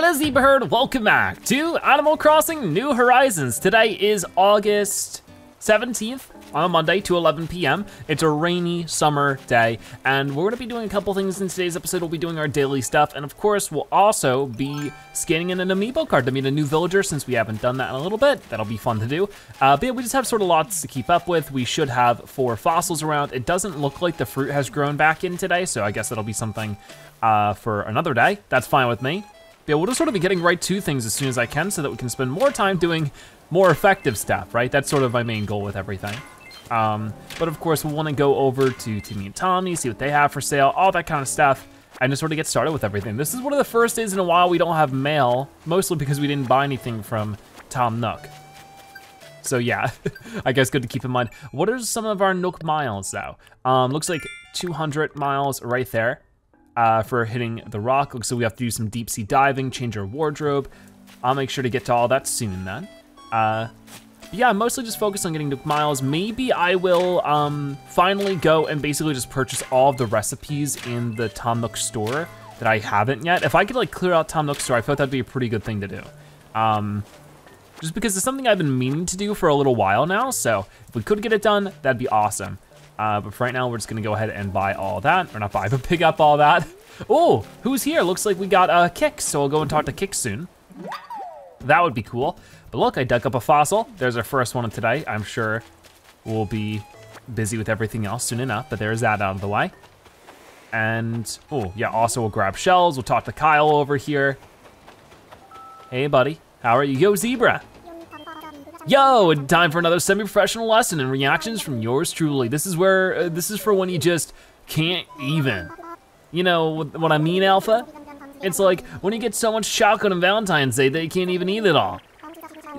Hello ZebraHerd, welcome back to Animal Crossing New Horizons. Today is August 17th on a Monday, 2:11 p.m. It's a rainy summer day, and we're gonna be doing a couple things in today's episode. We'll be doing our daily stuff, and of course, we'll also be scanning in an amiibo card to meet a new villager since we haven't done that in a little bit. That'll be fun to do. But yeah, we just have sort of lots to keep up with. We should have 4 fossils around. It doesn't look like the fruit has grown back in today, so I guess that'll be something for another day. That's fine with me. Yeah, we'll just sort of be getting right to things as soon as I can so that we can spend more time doing more effective stuff, right? That's sort of my main goal with everything. But of course, we'll wanna go over to Timmy and Tommy, see what they have for sale, all that kind of stuff, and just sort of get started with everything. This is one of the first days in a while we don't have mail, mostly because we didn't buy anything from Tom Nook. So yeah, I guess good to keep in mind. What are some of our Nook miles though? Looks like 200 miles right there. For hitting the rock. So we have to do some deep sea diving, change our wardrobe. I'll make sure to get to all that soon then. Yeah, mostly just focus on getting Nook miles. Maybe I will finally go and basically just purchase all of the recipes in the Tom Nook store that I haven't yet. If I could like clear out Tom Nook store, I felt that'd be a pretty good thing to do. Just because it's something I've been meaning to do for a little while now. So if we could get it done, that'd be awesome. But for right now, we're just gonna go ahead and buy all that, or not buy, but pick up all that. Oh, who's here? Looks like we got Kix, so we'll go and talk to Kix soon. That would be cool. But look, I dug up a fossil. There's our first one of today. I'm sure we'll be busy with everything else soon enough, but there's that out of the way. And, oh, yeah, also we'll grab shells. We'll talk to Kyle over here. Hey, buddy, how are you? Yo, Zebra. Yo, and time for another semi-professional lesson and reactions from yours truly. This is where, this is for when you just can't even. You know what I mean, Alpha? It's like when you get so much chocolate on Valentine's Day that you can't even eat it all.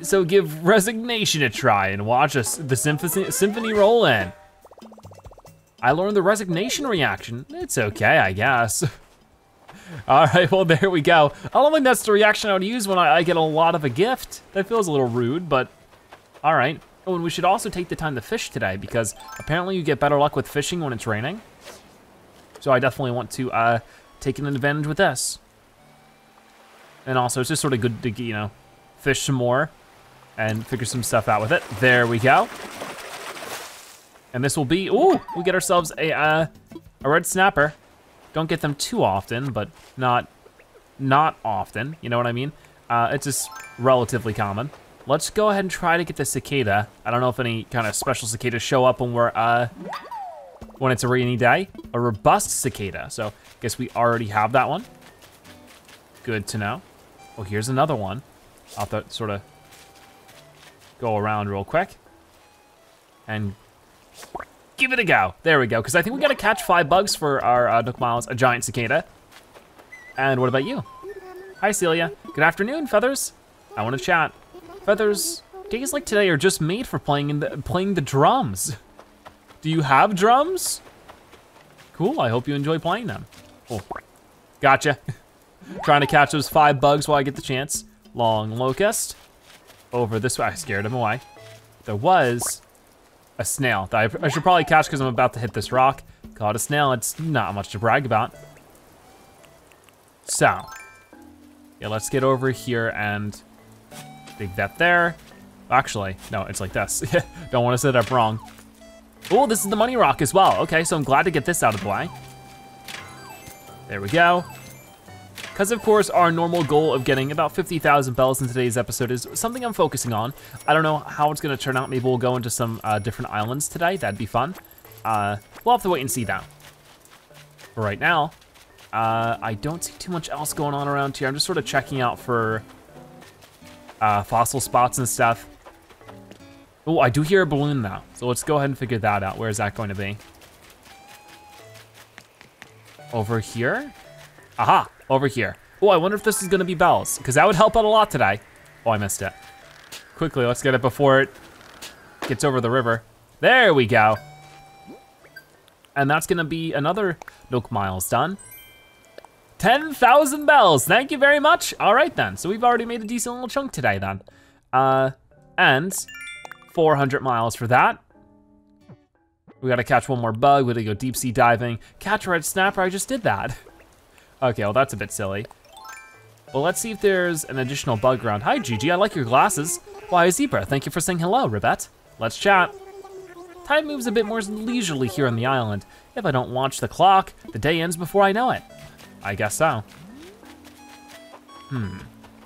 So give resignation a try and watch the symphony roll in. I learned the resignation reaction. It's okay, I guess. All right, well, there we go. I don't think that's the reaction I would use when I get a lot of a gift. That feels a little rude, but. All right, oh, and we should also take the time to fish today because apparently you get better luck with fishing when it's raining. So I definitely want to take an advantage with this. And also it's just sort of good to, you know, fish some more and figure some stuff out with it. There we go. And this will be, ooh, we get ourselves a red snapper. Don't get them too often, but not often, you know what I mean? It's just relatively common. Let's go ahead and try to get the cicada. I don't know if any kind of special cicadas show up when we're, when it's a rainy day. A robust cicada, so I guess we already have that one. Good to know. Oh, here's another one. I'll have to sort of go around real quick and give it a go. There we go, because I think we gotta catch 5 bugs for our Nook miles, a giant cicada. And what about you? Hi, Celia. Good afternoon, Feathers. I wanna chat. Feathers, days like today are just made for playing the drums. Do you have drums? Cool, I hope you enjoy playing them. Oh, gotcha. Trying to catch those 5 bugs while I get the chance. Long locust, over this way. I scared him away. There was a snail that I should probably catch because I'm about to hit this rock. Caught a snail, it's not much to brag about. So, yeah, let's get over here and dig that there. Actually, no, it's like this. Don't want to set it up wrong. Oh, this is the money rock as well. Okay, so I'm glad to get this out of the way. There we go. Because of course, our normal goal of getting about 50,000 bells in today's episode is something I'm focusing on. I don't know how it's gonna turn out. Maybe we'll go into some different islands today. That'd be fun. We'll have to wait and see that. For right now, I don't see too much else going on around here. I'm just sort of checking out for fossil spots and stuff. Oh, I do hear a balloon now. So let's go ahead and figure that out. Where is that going to be? Over here? Aha, over here. Oh, I wonder if this is gonna be bells, because that would help out a lot today. Oh, I missed it. Quickly, let's get it before it gets over the river. There we go. And that's gonna be another Nook miles done. 10,000 bells, thank you very much. All right then, so we've already made a decent little chunk today then. And 400 miles for that. We gotta catch one more bug, we gotta go deep sea diving. Catch a red snapper, I just did that. Okay, well that's a bit silly. Well, let's see if there's an additional bug around. Hi, Gigi, I like your glasses. Why, Zebra, thank you for saying hello, Ribette. Let's chat. Time moves a bit more leisurely here on the island. If I don't watch the clock, the day ends before I know it. I guess so. So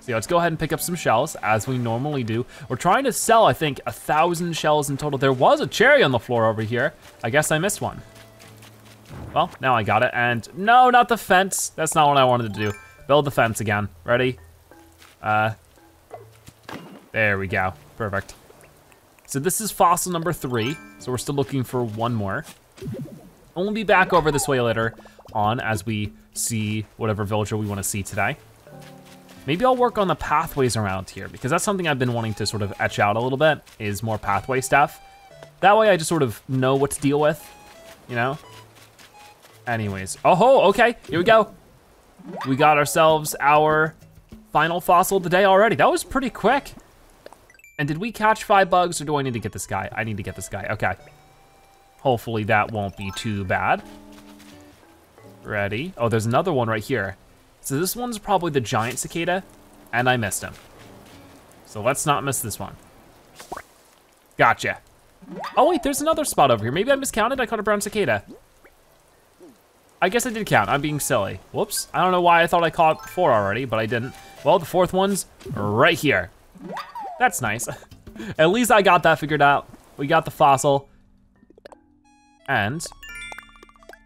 yeah, let's go ahead and pick up some shells, as we normally do. We're trying to sell, I think, 1,000 shells in total. There was a cherry on the floor over here. I guess I missed one. Well, now I got it, and no, not the fence. That's not what I wanted to do. Build the fence again. Ready? There we go, perfect. So this is fossil number 3, so we're still looking for one more. And we'll be back over this way later on as we see whatever villager we wanna see today. Maybe I'll work on the pathways around here because that's something I've been wanting to sort of etch out a little bit, is more pathway stuff. That way I just sort of know what to deal with, you know? Anyways, oh ho, okay, here we go. We got ourselves our final fossil of the day already. That was pretty quick. And did we catch 5 bugs or do I need to get this guy? I need to get this guy, okay. Hopefully that won't be too bad. Ready? Oh, there's another one right here. So this one's probably the giant cicada, and I missed him. So let's not miss this one. Gotcha. Oh wait, there's another spot over here. Maybe I miscounted, I caught a brown cicada. I guess I did count, I'm being silly. Whoops, I don't know why I thought I caught 4 already, but I didn't. Well, the 4th one's right here. That's nice. At least I got that figured out. We got the fossil. And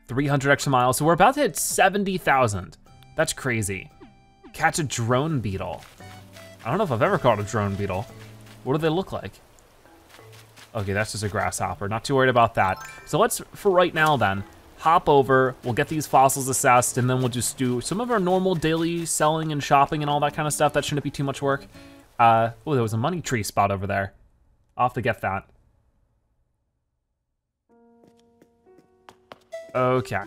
300 extra miles, so we're about to hit 70,000. That's crazy. Catch a drone beetle. I don't know if I've ever caught a drone beetle. What do they look like? Okay, that's just a grasshopper. Not too worried about that. So let's, for right now then, hop over, we'll get these fossils assessed, and then we'll just do some of our normal daily selling and shopping and all that kind of stuff. That shouldn't be too much work. Oh, there was a money tree spot over there. I'll have to get that. Okay.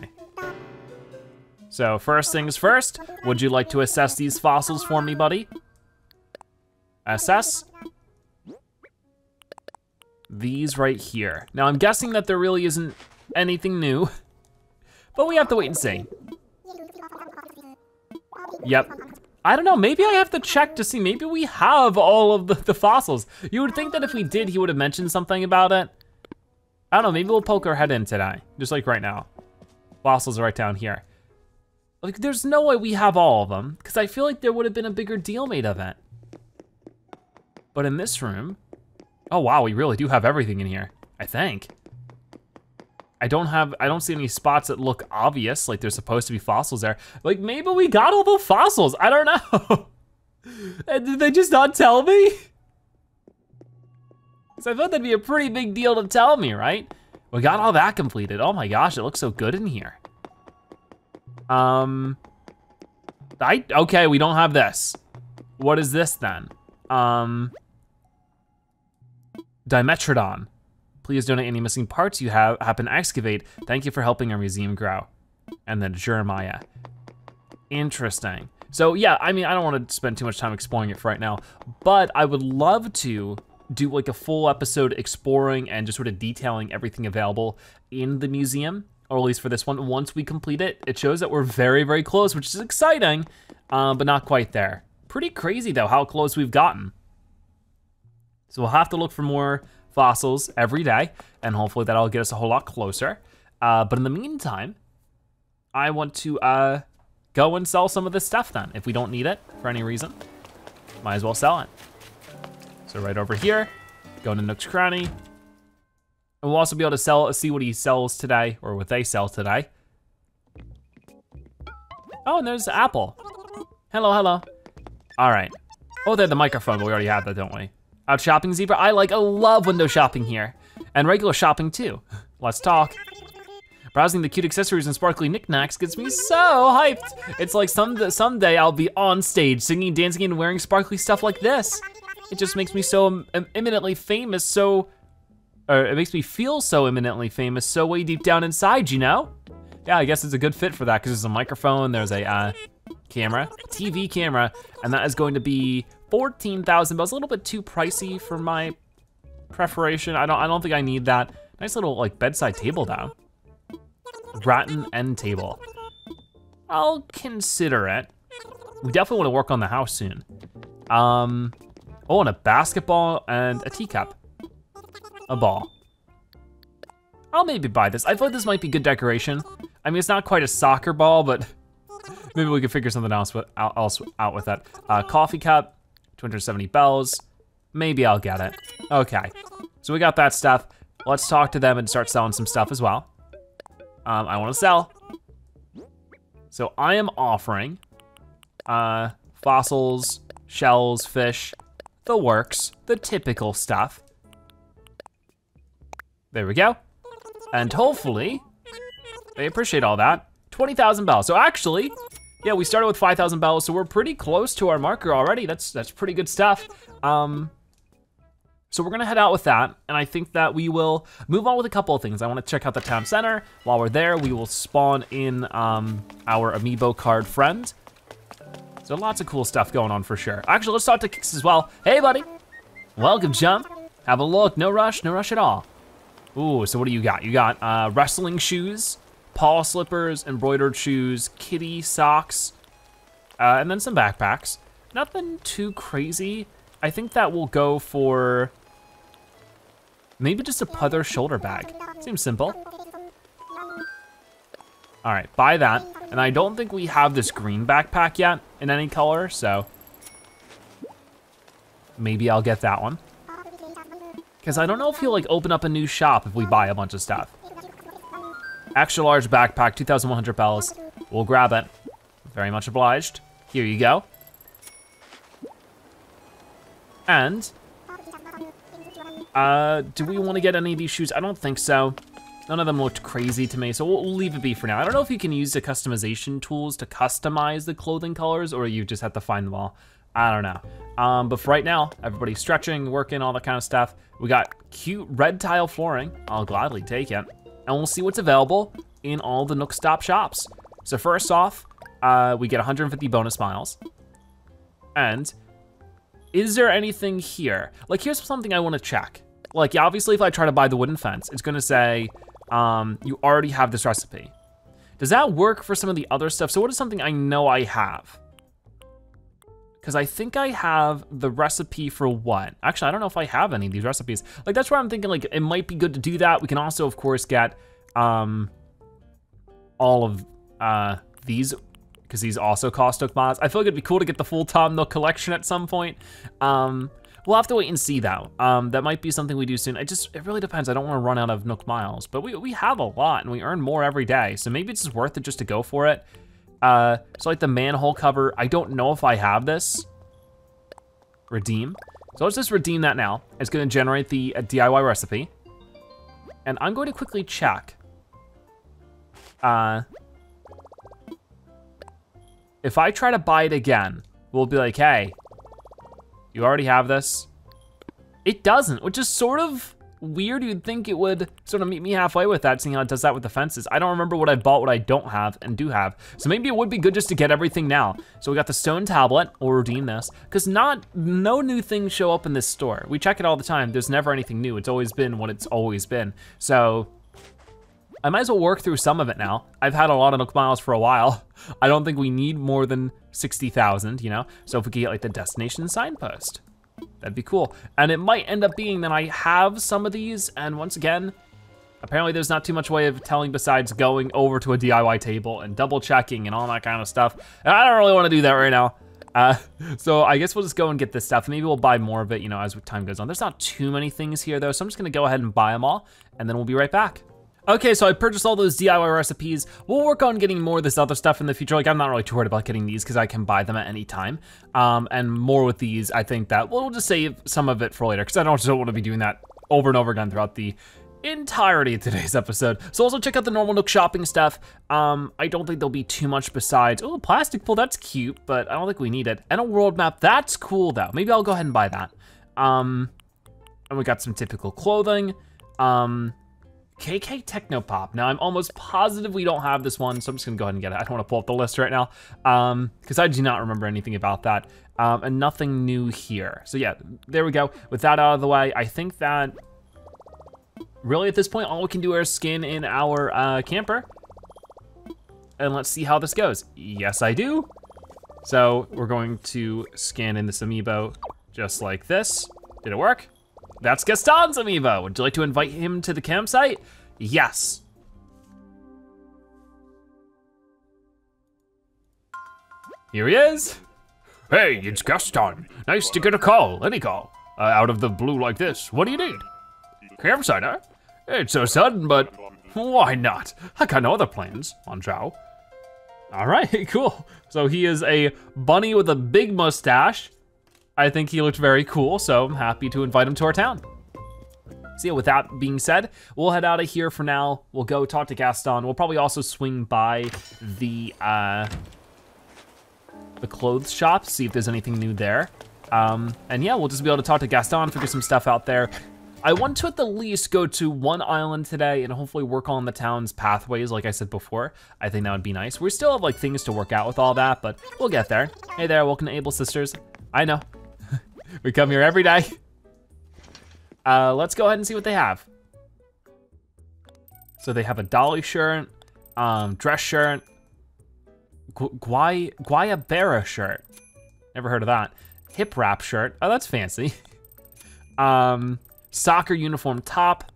So first things first, would you like to assess these fossils for me, buddy? Assess. These right here. Now I'm guessing that there really isn't anything new, but we have to wait and see. Yep. I don't know, maybe I have to check to see, maybe we have all of the fossils. You would think that if we did, he would have mentioned something about it. I don't know, maybe we'll poke our head in today, just like right now. Fossils are right down here. Like, there's no way we have all of them, because I feel like there would have been a bigger deal made of it. But in this room, oh wow, we really do have everything in here, I think. I don't see any spots that look obvious, like there's supposed to be fossils there. Like, maybe we got all the fossils, I don't know. Did they just not tell me? So I thought that'd be a pretty big deal to tell me, right? We got all that completed, oh my gosh, it looks so good in here. Okay, we don't have this. What is this then? Dimetrodon. Please donate any missing parts you happen to excavate. Thank you for helping our museum grow. And then Jeremiah. Interesting. So yeah, I mean, I don't wanna spend too much time exploring it for right now, but I would love to do like a full episode exploring and just sort of detailing everything available in the museum, or at least for this one, once we complete it. It shows that we're very, very close, which is exciting, but not quite there. Pretty crazy though, how close we've gotten. So we'll have to look for more fossils every day, and hopefully that'll get us a whole lot closer. But in the meantime, I want to go and sell some of this stuff then. If we don't need it for any reason, might as well sell it. So right over here, go to Nook's Cranny, and we'll also be able to see what he sells today, or what they sell today. Oh, and there's Apple. Hello, hello. All right. Oh, there's the microphone, but we already have that, don't we? Out shopping, Zebra? I love window shopping here, and regular shopping too. Let's talk. Browsing the cute accessories and sparkly knickknacks gets me so hyped. It's like someday I'll be on stage singing, dancing, and wearing sparkly stuff like this. It just makes me so eminently famous, so, or it makes me feel so eminently famous, so way deep down inside, you know? Yeah, I guess it's a good fit for that, because there's a microphone, there's a camera, TV camera, and that is going to be 14,000 bucks, a little bit too pricey for my preparation. I don't think I need that. Nice little like bedside table though. Rotten end table. I'll consider it. we definitely want to work on the house soon. Oh, and a basketball and a teacup. A ball. I'll maybe buy this. I feel like this might be good decoration. I mean, it's not quite a soccer ball, but maybe we could figure something else out with that. Coffee cup, 270 bells. Maybe I'll get it. Okay, so we got that stuff. Let's talk to them and start selling some stuff as well. I wanna sell. So I am offering fossils, shells, fish, the works, the typical stuff. There we go. And hopefully, they appreciate all that. 20,000 bells, so actually, yeah, we started with 5,000 bells, so we're pretty close to our marker already. That's pretty good stuff. So we're gonna head out with that, and I think that we will move on with a couple of things. I wanna check out the town center. While we're there, we will spawn in our amiibo card friend. So lots of cool stuff going on for sure. Actually, let's talk to Kix as well. Hey, buddy. Welcome, Jump. Have a look, no rush at all. Ooh, so what do you got? You got wrestling shoes, paw slippers, embroidered shoes, kitty socks, and then some backpacks. Nothing too crazy. I think that will go for maybe just a leather shoulder bag. Seems simple. All right, buy that. And I don't think we have this green backpack yet in any color, so maybe I'll get that one. Because I don't know if he'll like open up a new shop if we buy a bunch of stuff. Extra large backpack, 2,100 bells. We'll grab it. Very much obliged. Here you go. And do we want to get any of these shoes? I don't think so. None of them looked crazy to me, so we'll leave it be for now. I don't know if you can use the customization tools to customize the clothing colors, or you just have to find them all. I don't know. But for right now, everybody's stretching, working, all that kind of stuff. We got cute red tile flooring. I'll gladly take it. And we'll see what's available in all the Nookstop shops. So first off, we get 150 bonus miles. And is there anything here? Like, here's something I wanna check. Like, yeah, obviously if I try to buy the wooden fence, it's gonna say, you already have this recipe. Does that work for some of the other stuff? So what is something I know I have? Because I think I have the recipe for what? Actually, I don't know if I have any of these recipes. Like, that's where I'm thinking, like, it might be good to do that. We can also, of course, get all of these, because these also cost Nook mods. I feel like it'd be cool to get the full Tom Nook collection at some point. We'll have to wait and see, though. That might be something we do soon. It really depends. I don't want to run out of Nook miles, but we have a lot, and we earn more every day, so maybe it's just worth it just to go for it. So like the manhole cover, I don't know if I have this. Redeem. So let's just redeem that now. It's gonna generate the DIY recipe. And I'm going to quickly check if I try to buy it again, we'll be like, hey, you already have this. It doesn't, which is sort of weird. You'd think it would sort of meet me halfway with that, seeing how it does that with the fences. I don't remember what I bought, what I don't have, and do have. So maybe it would be good just to get everything now. So we got the stone tablet, we'll redeem this, because no new things show up in this store. We check it all the time, there's never anything new. It's always been what it's always been. So I might as well work through some of it now. I've had a lot of Nook miles for a while. I don't think we need more than 60,000, you know? So if we could get like the destination signpost, that'd be cool. And it might end up being that I have some of these, and once again, apparently there's not too much way of telling besides going over to a DIY table and double checking and all that kind of stuff. And I don't really wanna do that right now. So I guess we'll just go and get this stuff. Maybe we'll buy more of it, you know, as time goes on. There's not too many things here though, so I'm just gonna go ahead and buy them all, and then we'll be right back. Okay, so I purchased all those DIY recipes. We'll work on getting more of this other stuff in the future. Like, I'm not really too worried about getting these because I can buy them at any time. And more with these, I think that we'll just save some of it for later because I don't want to be doing that over and over again throughout the entirety of today's episode. So also check out the normal Nook shopping stuff. I don't think there'll be too much besides, oh, a plastic pool, that's cute, but I don't think we need it. And a world map, that's cool though. Maybe I'll go ahead and buy that. And we got some typical clothing. KK Technopop. Now I'm almost positive we don't have this one, so I'm just gonna go ahead and get it. I don't wanna pull up the list right now, because I do not remember anything about that, and nothing new here. So yeah, there we go. With that out of the way, I think that really at this point, all we can do is skin in our camper, and let's see how this goes. Yes, I do. So we're going to scan in this amiibo just like this. Did it work? That's Gaston's amiibo. Would you like to invite him to the campsite? Yes. Here he is. Hey, it's Gaston. Nice to get a call, any call. Out of the blue like this. What do you need? Campsite, huh? It's so sudden, but why not? I got no other plans on Zhao. All right, cool. So he is a bunny with a big mustache. I think he looked very cool, so I'm happy to invite him to our town. So yeah, with that being said, we'll head out of here for now. We'll go talk to Gaston. We'll probably also swing by the clothes shop, see if there's anything new there. And yeah, we'll just be able to talk to Gaston, figure some stuff out there. I want to at the least go to one island today and hopefully work on the town's pathways like I said before. I think that would be nice. We still have like things to work out with all that, but we'll get there. Hey there, welcome to Able Sisters. I know, we come here every day. Let's go ahead and see what they have. So they have a dolly shirt, dress shirt, guayabera shirt. Never heard of that. Hip wrap shirt, oh that's fancy. Soccer uniform top.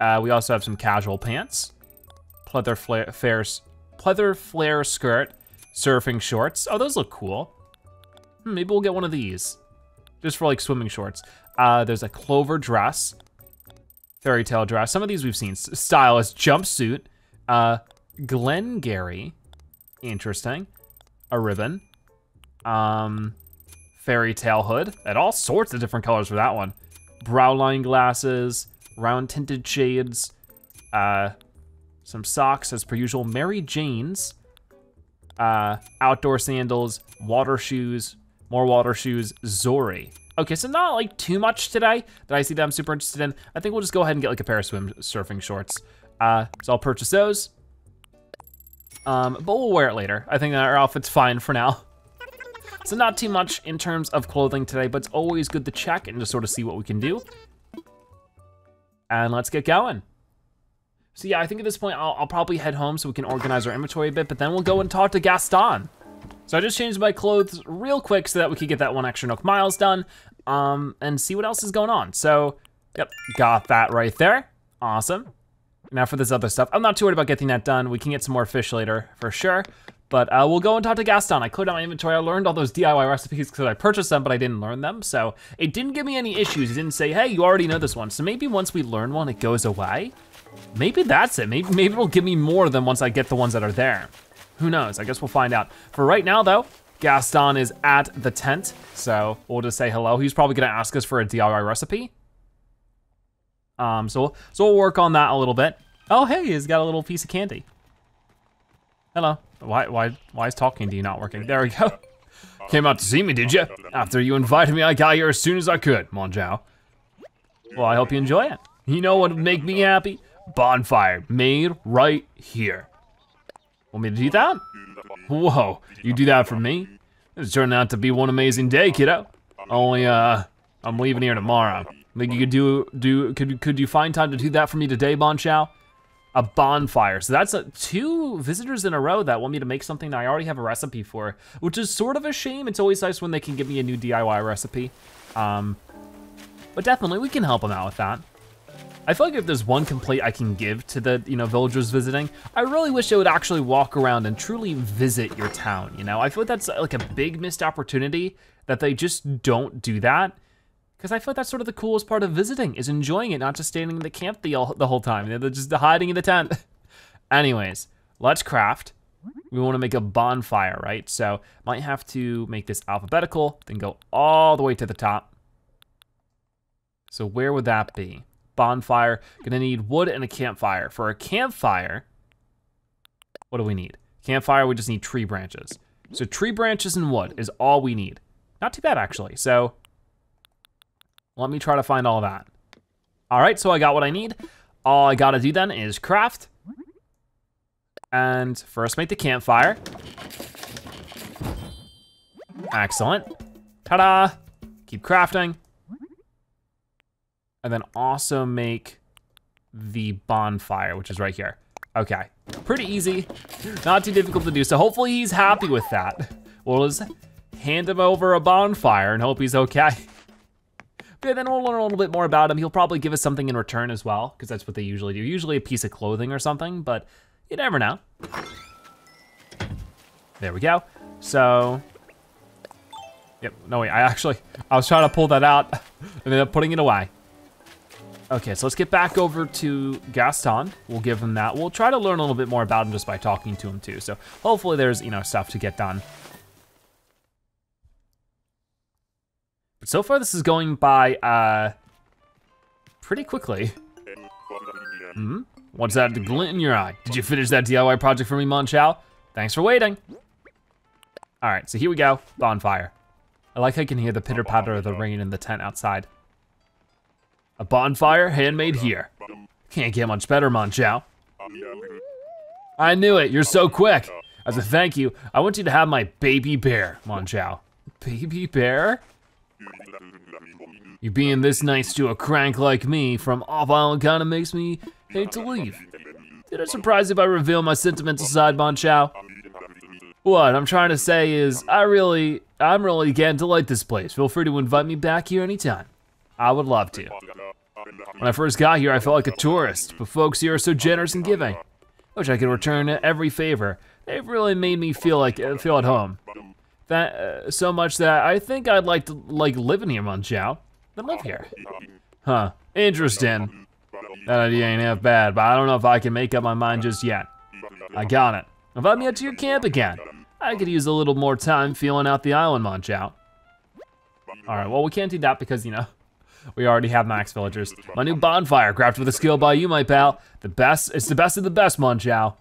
We also have some casual pants, pleather flare skirt, surfing shorts. Oh, those look cool. Maybe we'll get one of these, just for like swimming shorts. There's a clover dress, fairy tale dress. Some of these we've seen. Stylist jumpsuit, Glengarry, interesting. A ribbon, fairy tale hood. At all sorts of different colors for that one. Brow line glasses, round tinted shades, some socks as per usual, Mary Jane's, outdoor sandals, water shoes, more water shoes, Zori. Okay, so not like too much today that I see that I'm super interested in. I think we'll just go ahead and get like a pair of surfing shorts. So I'll purchase those, but we'll wear it later. I think that our outfit's fine for now. So not too much in terms of clothing today, but it's always good to check and just sort of see what we can do. And let's get going. So yeah, I think at this point I'll probably head home so we can organize our inventory a bit, but then we'll go and talk to Gaston. So I just changed my clothes real quick so that we could get that one extra Nook Miles done, and see what else is going on. So, yep, got that right there. Awesome. Now for this other stuff, I'm not too worried about getting that done. We can get some more fish later for sure. But we'll go and talk to Gaston. I cleared out my inventory. I learned all those DIY recipes because I purchased them, but I didn't learn them. So it didn't give me any issues. It didn't say, hey, you already know this one. So maybe once we learn one, it goes away. Maybe that's it. Maybe it'll give me more than once I get the ones that are there. Who knows? I guess we'll find out. For right now though, Gaston is at the tent. So we'll just say hello. He's probably gonna ask us for a DIY recipe. So we'll work on that a little bit. Oh, hey, he's got a little piece of candy. Hello. Why is talking to you not working? There we go. Came out to see me, did you? After you invited me, I got here as soon as I could, Monjao. Well, I hope you enjoy it. You know what would make me happy? Bonfire, made right here. Want me to do that? Whoa, you do that for me? It's turned out to be one amazing day, kiddo. Only, I'm leaving here tomorrow. Think you could could you find time to do that for me today, Monjao? A bonfire, so that's two visitors in a row that want me to make something that I already have a recipe for, which is sort of a shame. It's always nice when they can give me a new DIY recipe. But definitely we can help them out with that. I feel like if there's one complaint I can give to the villagers visiting, I really wish they would actually walk around and truly visit your town, you know? I feel like that's like a big missed opportunity that they just don't do that. Because I feel like that's sort of the coolest part of visiting, is enjoying it, not just standing in the camp the whole time. They're just hiding in the tent. Anyways, let's craft. We want to make a bonfire, right? So might have to make this alphabetical, then go all the way to the top. So where would that be? Bonfire, gonna need wood and a campfire. For a campfire, what do we need? Campfire, we just need tree branches. So tree branches and wood is all we need. Not too bad, actually, so. Let me try to find all that. All right, so I got what I need. All I gotta do then is craft. And first make the campfire. Excellent. Ta-da, keep crafting. And then also make the bonfire, which is right here. Okay, Pretty easy, not too difficult to do. So hopefully he's happy with that. We'll just hand him over a bonfire and hope he's okay. Okay, then we'll learn a little bit more about him. He'll probably give us something in return as well, because that's what they usually do. Usually a piece of clothing or something, but you never know. There we go. So, yep, no wait, I was trying to pull that out and ended up putting it away. Okay, so let's get back over to Gaston. We'll give him that. We'll try to learn a little bit more about him just by talking to him too. So hopefully there's, you know, stuff to get done. But so far this is going by pretty quickly. Mm-hmm. What's that glint in your eye? Did you finish that DIY project for me, Munchao? Thanks for waiting. All right, so here we go, bonfire. I like how you can hear the pitter patter of the rain in the tent outside. A bonfire handmade here. Can't get much better, Munchao. I knew it, you're so quick. As a thank you, I want you to have my baby bear, Munchao. Baby bear? You being this nice to a crank like me from off island kinda makes me hate to leave. Did I surprise you by revealing my sentimental side, Munchao? What I'm trying to say is I'm really getting to like this place. Feel free to invite me back here anytime. I would love to. When I first got here, I felt like a tourist, but folks here are so generous and giving. I wish I could return every favor. They've really made me feel at home. That so much that I think I'd like to live in here, Munchao. Then live here. Huh, interesting. That idea ain't half bad, but I don't know if I can make up my mind just yet. I got it. Invite me out to your camp again. I could use a little more time feeling out the island, Munchao. All right, well, we can't do that because, you know, we already have max villagers. My new bonfire, crafted with a skill by you, my pal. The best, it's the best of the best, Munchao.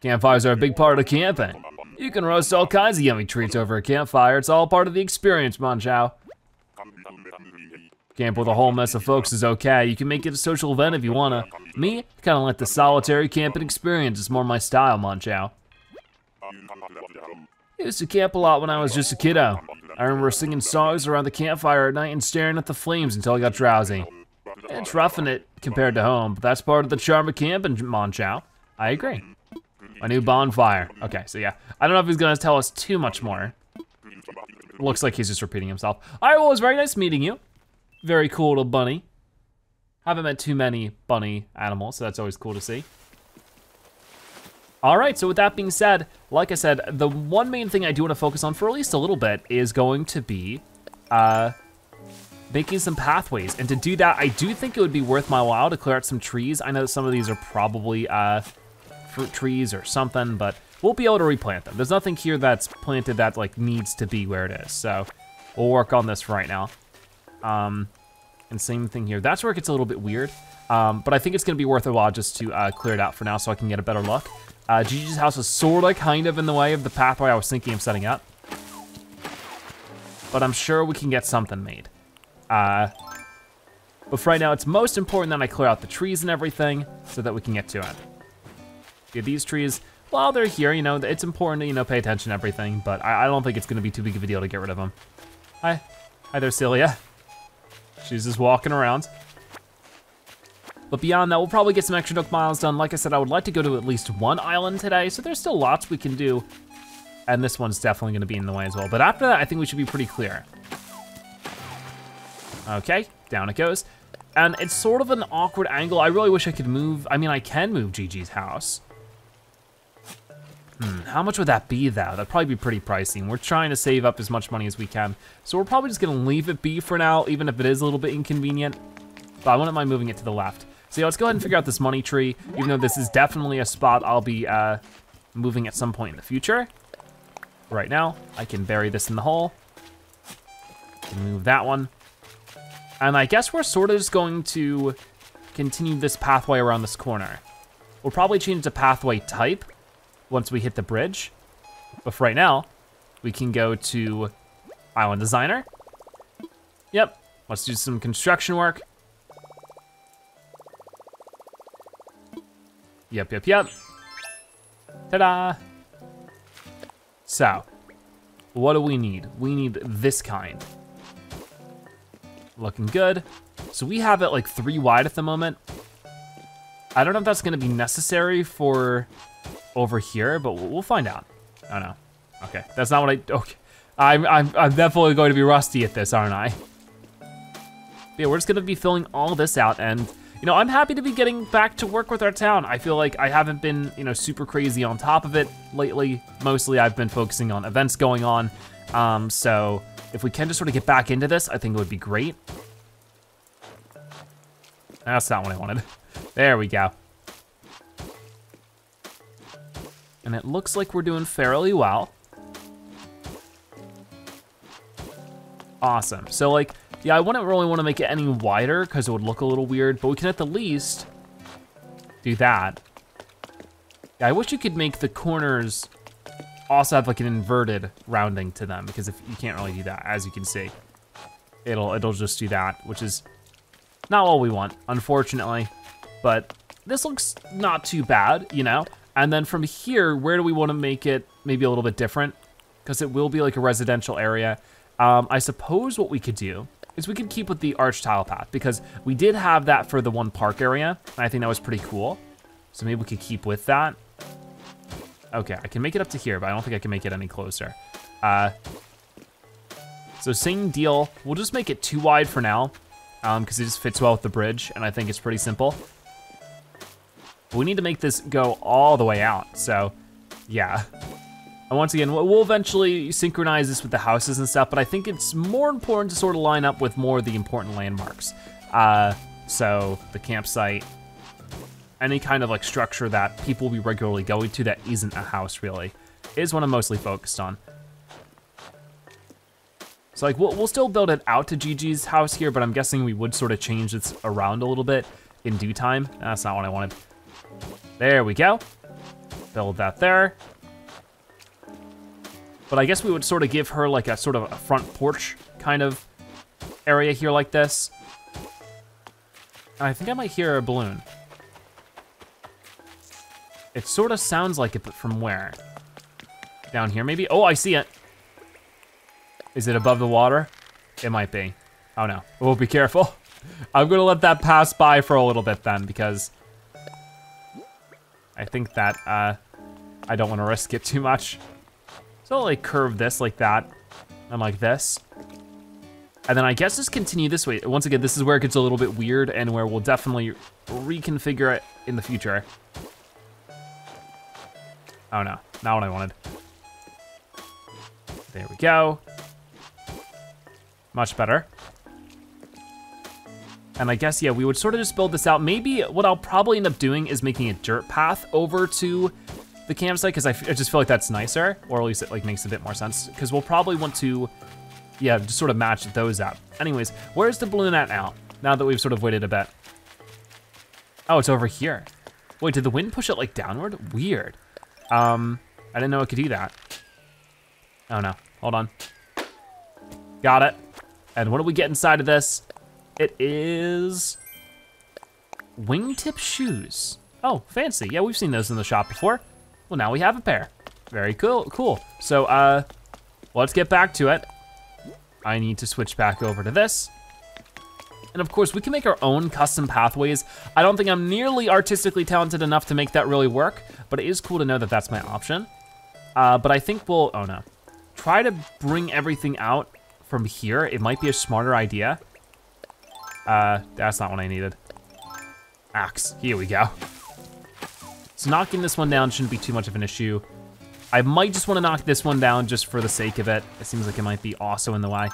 Campfires are a big part of camping. You can roast all kinds of yummy treats over a campfire. It's all part of the experience, Munchao. Camp with a whole mess of folks is okay. You can make it a social event if you wanna. Me, kinda like the solitary camping experience. It's more my style, Munchao. I used to camp a lot when I was just a kiddo. I remember singing songs around the campfire at night and staring at the flames until I got drowsy. It's roughing it compared to home, but that's part of the charm of camping, Munchao. I agree. My new bonfire. Okay, so yeah. I don't know if he's gonna tell us too much more. Looks like he's just repeating himself. All right, well, it was very nice meeting you. Very cool little bunny. Haven't met too many bunny animals, so that's always cool to see. All right, so with that being said, like I said, the one main thing I do wanna focus on for at least a little bit is going to be making some pathways. And to do that, I do think it would be worth my while to clear out some trees. I know some of these are probably fruit trees or something, but we'll be able to replant them. There's nothing here that's planted that like needs to be where it is, so we'll work on this for right now. And same thing here. That's where it gets a little bit weird, but I think it's gonna be worth a while just to clear it out for now so I can get a better look. Gigi's house is sorta kind of in the way of the pathway I was thinking of setting up, but I'm sure we can get something made. But for right now, it's most important that I clear out the trees and everything so that we can get to it. Yeah, these trees, while they're here, you know, it's important to, you know, pay attention to everything, but I don't think it's gonna be too big of a deal to get rid of them. Hi there, Celia. She's just walking around. But beyond that, we'll probably get some extra Nook miles done. Like I said, I would like to go to at least one island today, so there's still lots we can do. And this one's definitely gonna be in the way as well. But after that, I think we should be pretty clear. Okay, down it goes. And it's sort of an awkward angle. I really wish I could move. I mean, I can move Gigi's house. How much would that be though? That'd probably be pretty pricey, and we're trying to save up as much money as we can. So we're probably just gonna leave it be for now, even if it is a little bit inconvenient. But I wouldn't mind moving it to the left. So yeah, let's go ahead and figure out this money tree, even though this is definitely a spot I'll be moving at some point in the future. Right now, I can bury this in the hole. Move that one. And I guess we're sort of just going to continue this pathway around this corner. We'll probably change the pathway type once we hit the bridge. But for right now, we can go to Island Designer. Yep, let's do some construction work. Yep. Ta-da! So, what do we need? We need this kind. Looking good. So we have it like 3 wide at the moment. I don't know if that's gonna be necessary for over here, but we'll find out. Oh no. Okay, that's not what I, okay. I'm definitely going to be rusty at this, aren't I? But yeah, we're just gonna be filling all this out, and you know, I'm happy to be getting back to work with our town. I feel like I haven't been, you know, super crazy on top of it lately. Mostly I've been focusing on events going on. So if we can just sort of get back into this, I think it would be great. That's not what I wanted. There we go. And it looks like we're doing fairly well. Awesome, so like, yeah, I wouldn't really want to make it any wider because it would look a little weird, but we can at the least do that. Yeah, I wish you could make the corners also have like an inverted rounding to them, because if you can't really do that, as you can see. It'll just do that, which is not all we want, unfortunately. But this looks not too bad, you know? And then from here, where do we want to make it maybe a little bit different? Because it will be like a residential area. I suppose what we could do is we could keep with the arch tile path, because we did have that for the one park area, and I think that was pretty cool. So maybe we could keep with that. Okay, I can make it up to here, but I don't think I can make it any closer. So same deal, we'll just make it too wide for now, because it just fits well with the bridge, and I think it's pretty simple. But we need to make this go all the way out, so yeah. And once again, we'll eventually synchronize this with the houses and stuff, but I think it's more important to sort of line up with more of the important landmarks. So the campsite, any kind of like structure that people will be regularly going to that isn't a house really, is what I'm mostly focused on. So like we'll still build it out to Gigi's house here, but I'm guessing we would sort of change this around a little bit in due time. That's not what I wanted. There we go. Build that there. But I guess we would sort of give her like a sort of a front porch kind of area here like this. I think I might hear a balloon. It sort of sounds like it, but from where? Down here maybe? Oh, I see it. Is it above the water? It might be. Oh no, oh, be careful. I'm gonna let that pass by for a little bit then, because I think that I don't wanna risk it too much. So I'll like curve this like that, and like this. And then I guess just continue this way. Once again, this is where it gets a little bit weird and where we'll definitely reconfigure it in the future. Oh no, not what I wanted. There we go. Much better. And I guess, yeah, we would sort of just build this out. Maybe what I'll probably end up doing is making a dirt path over to the campsite, because I just feel like that's nicer, or at least it like makes a bit more sense, because we'll probably want to, yeah, just sort of match those up. Anyways, where's the balloon at now? Now that we've sort of waited a bit. Oh, it's over here. Wait, did the wind push it like downward? Weird. I didn't know it could do that. Oh no, hold on. Got it. And what do we get inside of this? It is wingtip shoes. Oh, fancy. Yeah, we've seen those in the shop before. Well, now we have a pair. Very cool, cool. So let's get back to it. I need to switch back over to this. And of course, we can make our own custom pathways. I don't think I'm nearly artistically talented enough to make that really work, but it is cool to know that that's my option. But I think we'll, oh no. Try to bring everything out from here. It might be a smarter idea. That's not what I needed. Axe, here we go. So knocking this one down shouldn't be too much of an issue. I might just wanna knock this one down just for the sake of it. It seems like it might be also in the way.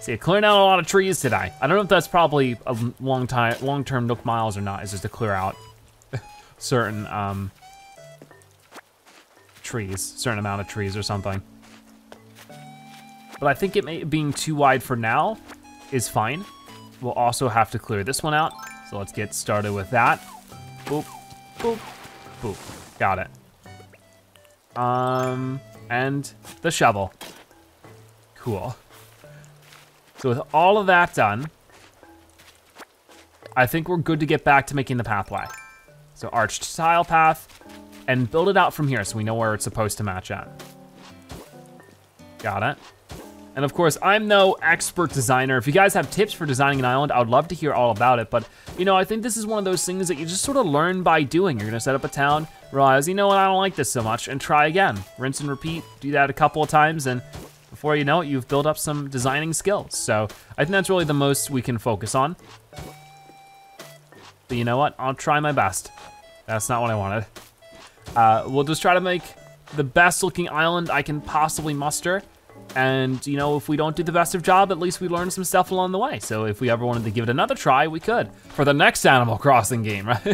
See, clearing out a lot of trees today. I don't know if that's probably a long-term Nook Miles or not, is just to clear out certain trees, certain amount of trees or something. But I think it may, being too wide for now is fine. We'll also have to clear this one out. So let's get started with that. Boop, boop. Boop, got it. And the shovel. Cool. So with all of that done, I think we're good to get back to making the pathway. So arched tile path, and build it out from here so we know where it's supposed to match at. Got it. And of course, I'm no expert designer. If you guys have tips for designing an island, I would love to hear all about it. But, you know, I think this is one of those things that you just sort of learn by doing. You're gonna set up a town, realize, you know what, I don't like this so much, and try again. Rinse and repeat, do that a couple of times, and before you know it, you've built up some designing skills. So I think that's really the most we can focus on. But you know what, I'll try my best. That's not what I wanted. We'll just try to make the best looking island I can possibly muster. And you know, if we don't do the best of job, at least we learn some stuff along the way. So if we ever wanted to give it another try, we could. For the next Animal Crossing game, right?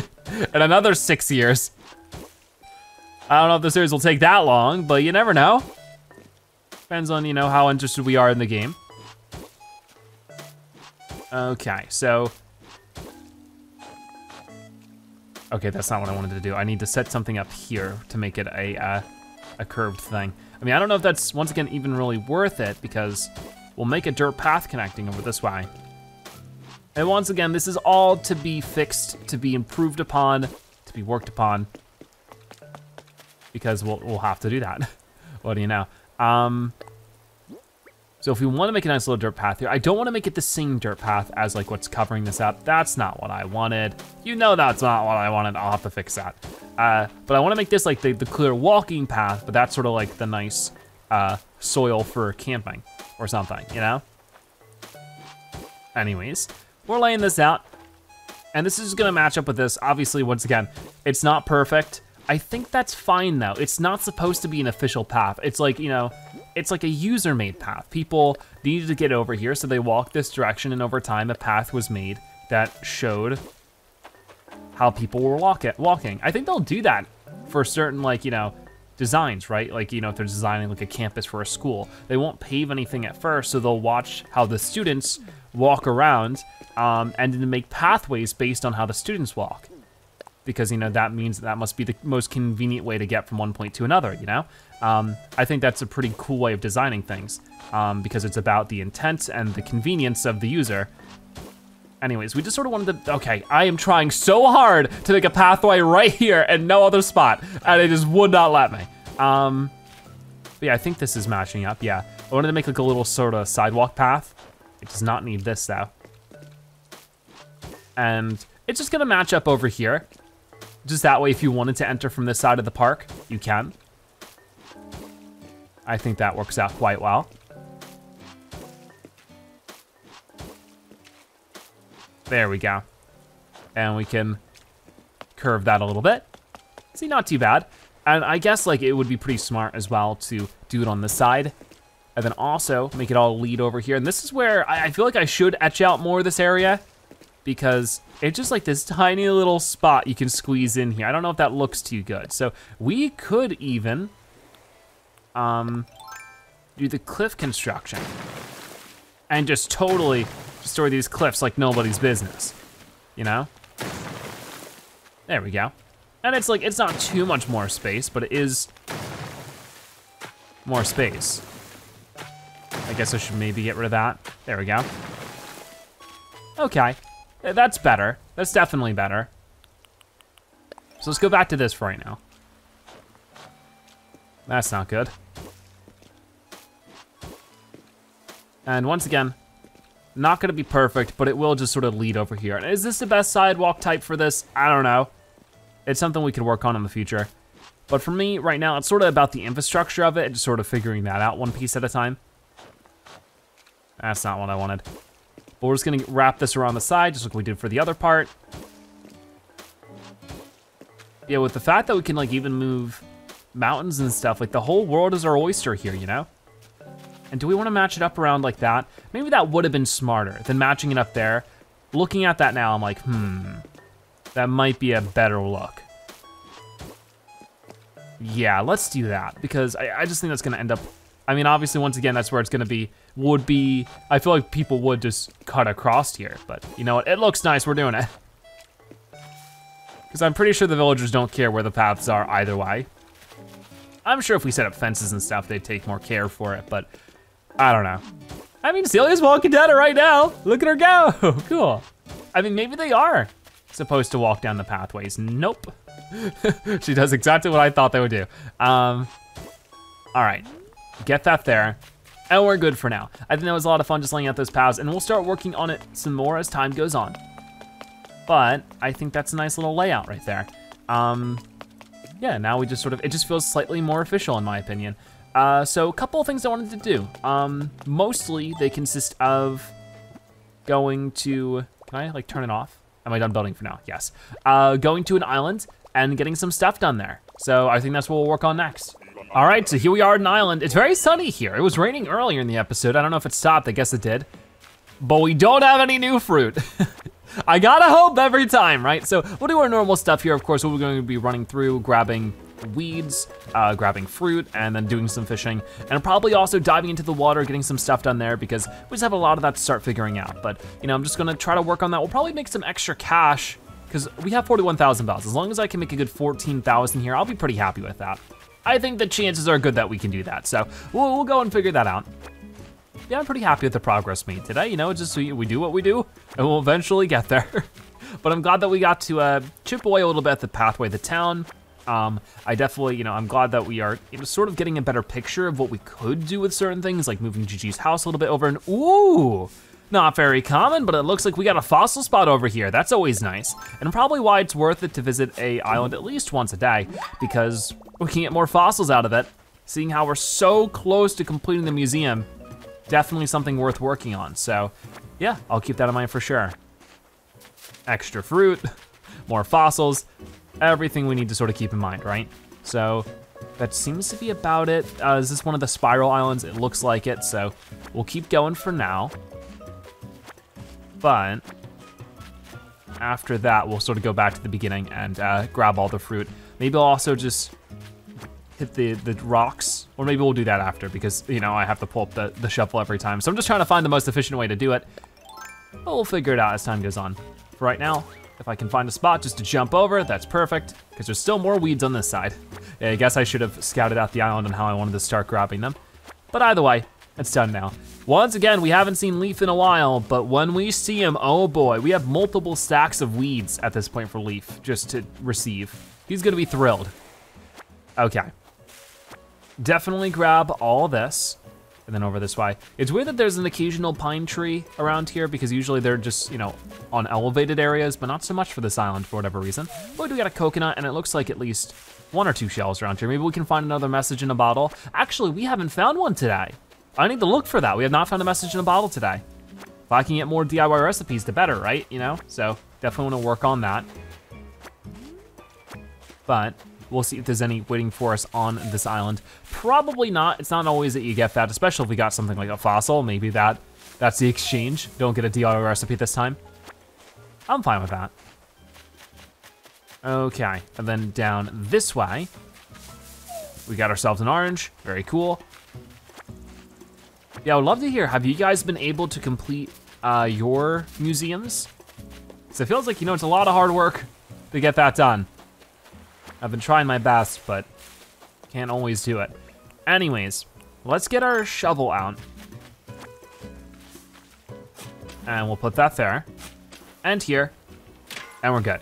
In another 6 years. I don't know if the series will take that long, but you never know. Depends on, you know, how interested we are in the game. Okay, so. Okay, that's not what I wanted to do. I need to set something up here to make it a curved thing. I mean, I don't know if that's, once again, even really worth it because we'll make a dirt path connecting over this way. And once again, this is all to be fixed, to be improved upon, to be worked upon, because we'll have to do that. What do you know? So if we wanna make a nice little dirt path here, I don't wanna make it the same dirt path as like what's covering this up. That's not what I wanted. You know that's not what I wanted, I'll have to fix that. But I wanna make this like the clear walking path, but that's sort of like the nice soil for camping or something, you know? Anyways, we're laying this out and this is gonna match up with this. Obviously, once again, it's not perfect. I think that's fine though. It's not supposed to be an official path. It's like, you know, it's like a user-made path. People needed to get over here, so they walked this direction, and over time, a path was made that showed how people were walking. I think they'll do that for certain, like, you know, designs, right? Like, you know, if they're designing like a campus for a school, they won't pave anything at first, so they'll watch how the students walk around, and then make pathways based on how the students walk. Because, you know, that means that must be the most convenient way to get from one point to another, you know? I think that's a pretty cool way of designing things because it's about the intent and the convenience of the user. Anyways, we just sort of wanted to, okay, I am trying so hard to make a pathway right here and no other spot, and it just would not let me. But yeah, I think this is matching up, yeah. I wanted to make like a little sort of sidewalk path. It does not need this though. And it's just gonna match up over here. Just that way, if you wanted to enter from this side of the park, you can. I think that works out quite well. There we go. And we can curve that a little bit. See, not too bad. And I guess like it would be pretty smart as well to do it on this side and then also make it all lead over here. And this is where I feel like I should etch out more of this area because it's just like this tiny little spot you can squeeze in here. I don't know if that looks too good. So we could even do the cliff construction and just totally destroy these cliffs like nobody's business, you know? There we go. And it's like, it's not too much more space, but it is more space. I guess I should maybe get rid of that. There we go. Okay. That's better. That's definitely better. So let's go back to this for right now. That's not good. And once again, not gonna be perfect, but it will just sort of lead over here. And is this the best sidewalk type for this? I don't know. It's something we could work on in the future. But for me, right now, it's sort of about the infrastructure of it and just sort of figuring that out one piece at a time. That's not what I wanted. But we're just gonna wrap this around the side, just like we did for the other part. Yeah, with the fact that we can like even move mountains and stuff, like the whole world is our oyster here, you know? And do we wanna match it up around like that? Maybe that would have been smarter than matching it up there. Looking at that now, I'm like, that might be a better look. Yeah, let's do that, because I just think that's gonna end up, I mean, obviously, once again, that's where it's gonna be, I feel like people would just cut across here, but you know what, it looks nice, we're doing it. Because I'm pretty sure the villagers don't care where the paths are either way. I'm sure if we set up fences and stuff, they'd take more care for it, but I don't know. I mean, Celia's walking down it right now. Look at her go, cool. I mean, maybe they are supposed to walk down the pathways. Nope. She does exactly what I thought they would do. All right, get that there. And we're good for now. I think that was a lot of fun just laying out those paths, and we'll start working on it some more as time goes on. But I think that's a nice little layout right there. Yeah, now we just sort of, it just feels slightly more official in my opinion. So a couple of things I wanted to do. Mostly they consist of going to, can I like turn it off? Am I done building for now? Yes. Going to an island and getting some stuff done there. So I think that's what we'll work on next. All right, so here we are at an island. It's very sunny here. It was raining earlier in the episode. I don't know if it stopped, I guess it did. But we don't have any new fruit. I gotta hope every time, right? So we'll do our normal stuff here. Of course, we're going to be running through, grabbing weeds, grabbing fruit, and then doing some fishing. And probably also diving into the water, getting some stuff done there because we just have a lot of that to start figuring out. But you know, I'm just gonna try to work on that. We'll probably make some extra cash because we have 41,000 bells. As long as I can make a good 14,000 here, I'll be pretty happy with that. I think the chances are good that we can do that. So we'll go and figure that out. Yeah, I'm pretty happy with the progress made today. You know, it's just we do what we do and we'll eventually get there. But I'm glad that we got to chip away a little bit at the pathway to town. I definitely, you know, I'm glad that we are sort of getting a better picture of what we could do with certain things, like moving Gigi's house a little bit over and ooh, not very common, but it looks like we got a fossil spot over here. That's always nice. And probably why it's worth it to visit a island at least once a day because we can get more fossils out of it. Seeing how we're so close to completing the museum, definitely something worth working on. So yeah, I'll keep that in mind for sure. Extra fruit, more fossils, everything we need to sort of keep in mind, right? So that seems to be about it. Is this one of the spiral islands? It looks like it, so we'll keep going for now. But after that, we'll sort of go back to the beginning and grab all the fruit. Maybe I'll also just hit the rocks, or maybe we'll do that after because, you know, I have to pull up the shovel every time. So I'm just trying to find the most efficient way to do it. But we'll figure it out as time goes on. For right now, if I can find a spot just to jump over, that's perfect, because there's still more weeds on this side. Yeah, I guess I should have scouted out the island and how I wanted to start grabbing them. But either way, it's done now. Once again, we haven't seen Leaf in a while, but when we see him, oh boy, we have multiple stacks of weeds at this point for Leaf just to receive. He's gonna be thrilled. Okay. Definitely grab all this, and then over this way. It's weird that there's an occasional pine tree around here because usually they're just, you know, on elevated areas, but not so much for this island for whatever reason. But we got a coconut, and it looks like at least one or two shells around here. Maybe we can find another message in a bottle. Actually, we haven't found one today. I need to look for that. We have not found a message in a bottle today. If I can get more DIY recipes, the better, right? You know, so definitely wanna work on that. But we'll see if there's any waiting for us on this island. Probably not, it's not always that you get that, especially if we got something like a fossil, maybe that's the exchange. Don't get a DIY recipe this time. I'm fine with that. Okay, and then down this way, we got ourselves an orange, very cool. Yeah, I would love to hear, have you guys been able to complete your museums? So it feels like, you know, it's a lot of hard work to get that done. I've been trying my best, but can't always do it. Anyways, let's get our shovel out. And we'll put that there, and here, and we're good.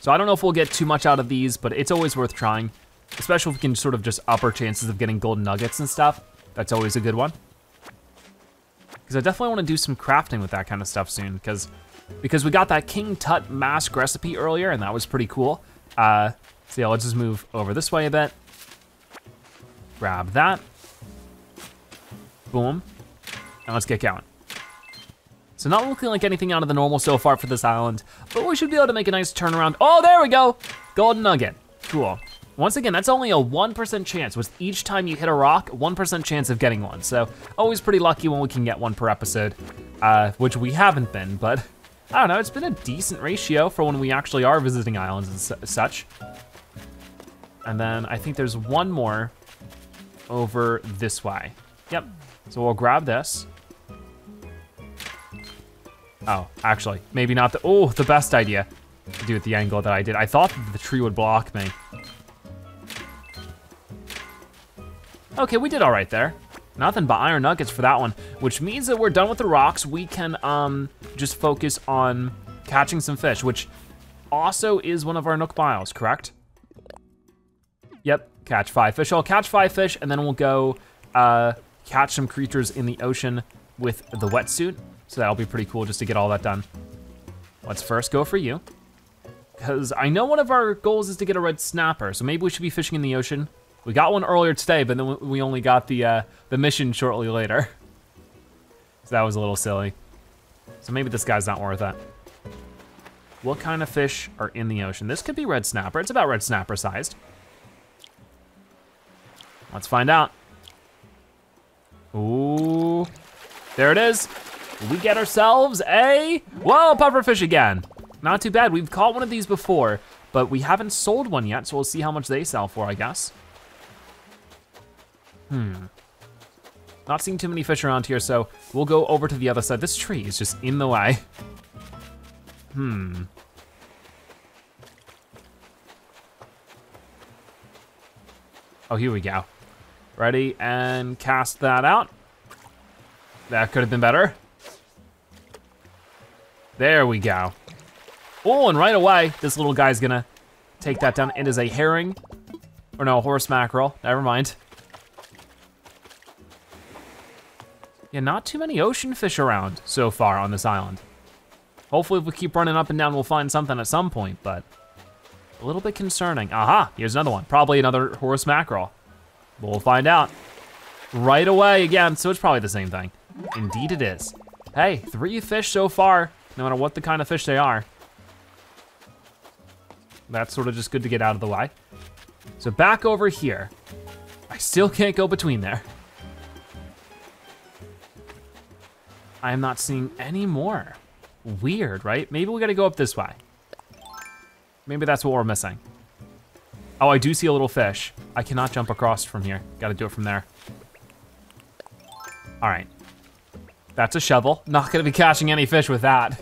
So I don't know if we'll get too much out of these, but it's always worth trying, especially if we can sort of just up our chances of getting golden nuggets and stuff. That's always a good one. Because I definitely want to do some crafting with that kind of stuff soon, because we got that King Tut mask recipe earlier, and that was pretty cool. So yeah, let's just move over this way a bit. Grab that. Boom. And let's get going. So not looking like anything out of the normal so far for this island, but we should be able to make a nice turnaround. Oh, there we go. Golden nugget. Cool. Once again, that's only a 1% chance, with each time you hit a rock, 1% chance of getting one. So always pretty lucky when we can get one per episode, which we haven't been, but I don't know, it's been a decent ratio for when we actually are visiting islands and such. And then I think there's one more over this way. Yep, so we'll grab this. Oh, actually, maybe not the best idea to do at the angle that I did. I thought that the tree would block me. Okay, we did all right there. Nothing but iron nuggets for that one, which means that we're done with the rocks. We can just focus on catching some fish, which also is one of our Nook Biles, correct? Yep, catch 5 fish. I'll catch 5 fish, and then we'll go catch some creatures in the ocean with the wetsuit. So that'll be pretty cool just to get all that done. Let's first go for you. Because I know one of our goals is to get a red snapper, so maybe we should be fishing in the ocean. We got one earlier today, but then we only got the mission shortly later. So that was a little silly. So maybe this guy's not worth it. What kind of fish are in the ocean? This could be red snapper. It's about red snapper sized. Let's find out. Ooh, there it is. We get ourselves a, whoa, pufferfish again. Not too bad, we've caught one of these before, but we haven't sold one yet, so we'll see how much they sell for, I guess. Not seeing too many fish around here, so we'll go over to the other side. This tree is just in the way. Oh, here we go. Ready, and cast that out. That could have been better. There we go. Oh, and right away, this little guy's gonna take that down. It is a herring, or no, horse mackerel, never mind. Yeah, not too many ocean fish around so far on this island. Hopefully if we keep running up and down, we'll find something at some point, but a little bit concerning. Aha, here's another one, probably another horse mackerel. We'll find out. Right away again, so it's probably the same thing. Indeed it is. Hey, 3 fish so far, no matter what the kind of fish they are. That's sort of just good to get out of the way. So back over here. I still can't go between there. I am not seeing any more. Weird, right? Maybe we gotta go up this way. Maybe that's what we're missing. Oh, I do see a little fish. I cannot jump across from here. Gotta do it from there. All right, that's a shovel. Not gonna be catching any fish with that.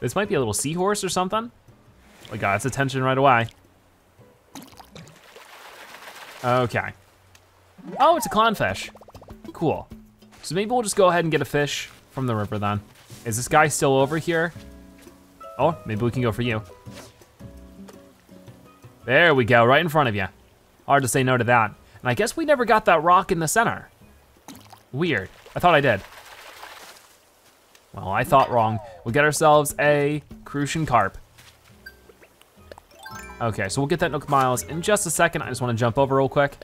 This might be a little seahorse or something. Like, got its attention right away. Okay. Oh, it's a clownfish. Cool. So maybe we'll just go ahead and get a fish from the river then. Is this guy still over here? Oh, maybe we can go for you. There we go, right in front of you. Hard to say no to that. And I guess we never got that rock in the center. Weird, I thought I did. Well, I thought wrong. We'll get ourselves a Crucian carp. Okay, so we'll get that Nook Miles in just a second. I just wanna jump over real quick.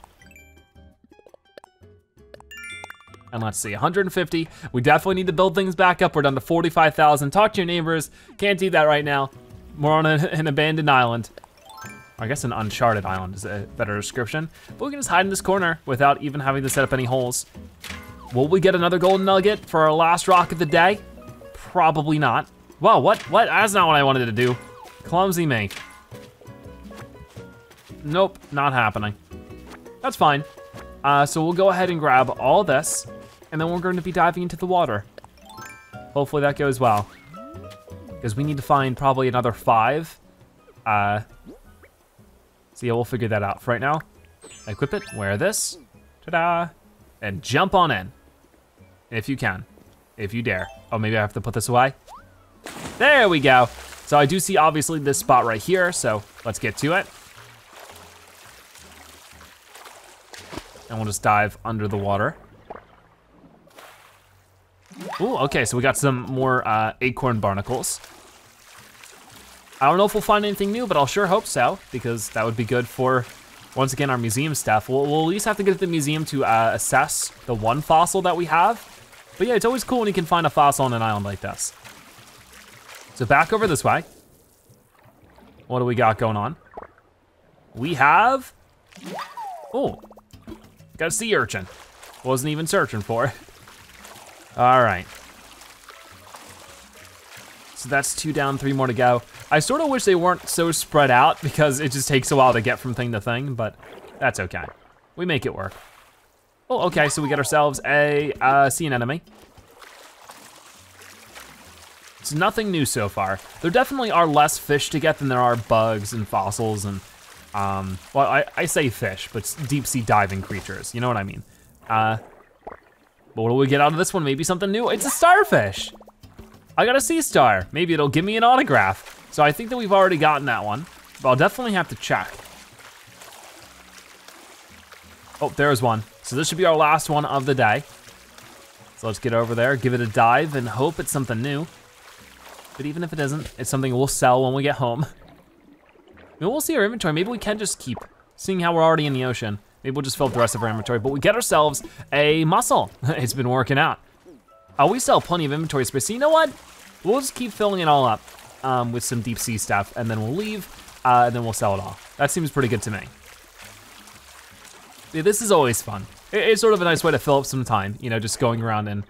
And let's see, 150. We definitely need to build things back up. We're down to 45,000. Talk to your neighbors. Can't do that right now. We're on an abandoned island. I guess an uncharted island is a better description. But we can just hide in this corner without even having to set up any holes. Will we get another golden nugget for our last rock of the day? Probably not. Whoa, what? That's not what I wanted to do. Clumsy me. Nope, not happening. That's fine. So we'll go ahead and grab all this, and then we're going to be diving into the water. Hopefully that goes well. Because we need to find probably another 5. So yeah, we'll figure that out. For right now, equip it, wear this, ta-da, and jump on in. If you can, if you dare. Oh, maybe I have to put this away. There we go. So I do see obviously this spot right here, so let's get to it. And we'll just dive under the water. Ooh, okay, so we got some more acorn barnacles. I don't know if we'll find anything new, but I'll sure hope so, because that would be good for, once again, our museum stuff. We'll at least have to get to the museum to assess the one fossil that we have. But yeah, it's always cool when you can find a fossil on an island like this. So back over this way. What do we got going on? We have, oh. Got a sea urchin. Wasn't even searching for it. All right. So that's 2 down, 3 more to go. I sort of wish they weren't so spread out because it just takes a while to get from thing to thing, but that's okay. We make it work. Oh, okay, so we got ourselves a sea anemone. It's nothing new so far. There definitely are less fish to get than there are bugs and fossils and well, I say fish, but deep sea diving creatures, you know what I mean? But what do we get out of this one? Maybe something new, it's a starfish. I got a sea star, maybe it'll give me an autograph. So I think that we've already gotten that one, but I'll definitely have to check. Oh, there's one. So this should be our last one of the day. So let's get over there, give it a dive, and hope it's something new. But even if it isn't, it's something we'll sell when we get home. Maybe we'll see our inventory. Maybe we can just keep, seeing how we're already in the ocean. Maybe we'll just fill up the rest of our inventory, but we get ourselves a mussel. It's been working out. We sell plenty of inventory space. So you know what? We'll just keep filling it all up with some deep sea stuff, and then we'll leave, and then we'll sell it all. That seems pretty good to me. Yeah, this is always fun. It's sort of a nice way to fill up some time, you know, just going around and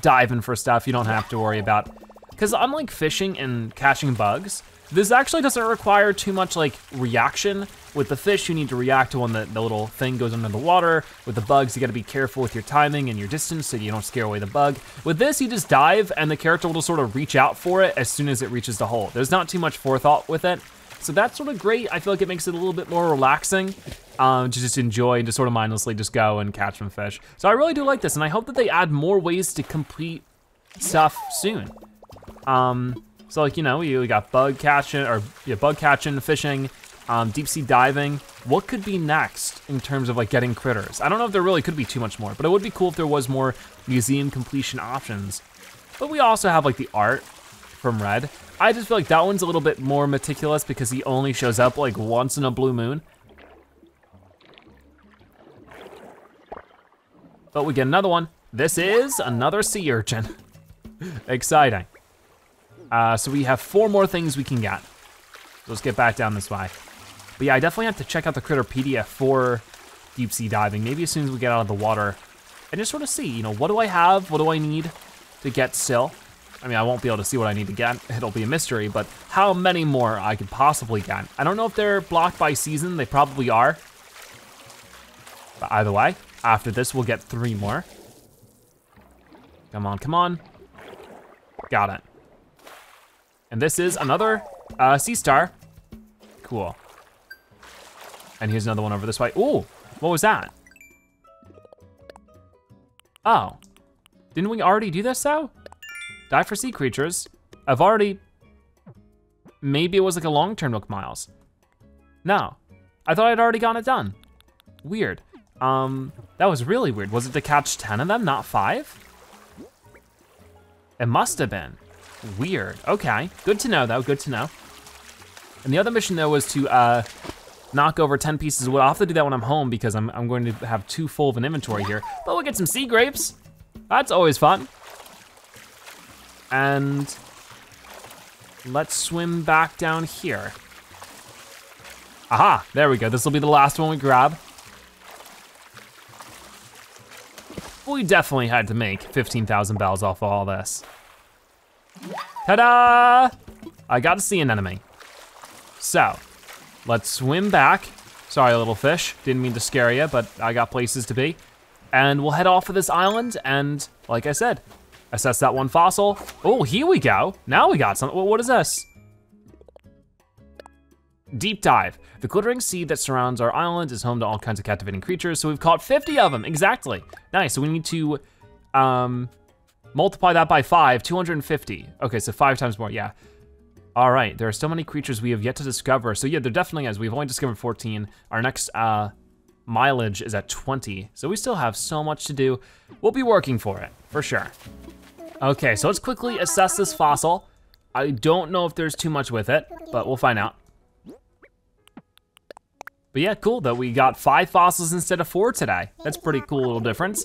diving for stuff you don't have to worry about. Because unlike fishing and catching bugs, this actually doesn't require too much like reaction. With the fish, you need to react to when the little thing goes under the water. With the bugs, you gotta be careful with your timing and your distance so you don't scare away the bug. With this, you just dive and the character will just sort of reach out for it as soon as it reaches the hole. There's not too much forethought with it. So that's sort of great. I feel like it makes it a little bit more relaxing to just enjoy and to sort of mindlessly just go and catch some fish. So I really do like this, and I hope that they add more ways to complete stuff soon. So like, you know, we got bug catching, or yeah, bug catching, fishing, deep sea diving. What could be next in terms of like getting critters? I don't know if there really could be too much more, but it would be cool if there was more museum completion options. But we also have like the art from Red. I just feel like that one's a little bit more meticulous because he only shows up like once in a blue moon. But we get another one. This is another sea urchin. Exciting. So we have 4 more things we can get. Let's get back down this way. But yeah, I definitely have to check out the Critterpedia for deep sea diving, maybe as soon as we get out of the water. And just sort of see, you know, what do I have? What do I need to get still? I mean, I won't be able to see what I need to get. It'll be a mystery, but how many more I could possibly get. I don't know if they're blocked by season. They probably are. But either way, after this, we'll get 3 more. Come on, come on. Got it. And this is another sea star. Cool. And here's another one over this way. Ooh, what was that? Oh, didn't we already do this though? Die for sea creatures. I've already, maybe it was like a long-term look, Miles. No, I thought I'd already gotten it done. Weird, that was really weird. Was it to catch 10 of them, not 5? It must have been. Weird, okay. Good to know though, good to know. And the other mission though was to knock over 10 pieces of wood. I'll have to do that when I'm home because I'm going to have too full of an inventory here. But we'll get some sea grapes. That's always fun. And let's swim back down here. Aha, there we go. This will be the last one we grab. We definitely had to make 15,000 bells off of all this. Ta-da! I got to see an enemy. So, let's swim back. Sorry, little fish. Didn't mean to scare you, but I got places to be. And we'll head off of this island and, like I said, assess that one fossil. Oh, here we go. Now we got something. What is this? Deep dive. The glittering sea that surrounds our island is home to all kinds of captivating creatures. So we've caught 50 of them, exactly. Nice, so we need to multiply that by 5, 250. Okay, so 5 times more, yeah. All right, there are so many creatures we have yet to discover. So yeah, there definitely is. We've only discovered 14. Our next mileage is at 20. So we still have so much to do. We'll be working for it, for sure. Okay, so let's quickly assess this fossil. I don't know if there's too much with it, but we'll find out. But yeah, cool that we got 5 fossils instead of 4 today. That's pretty cool little difference.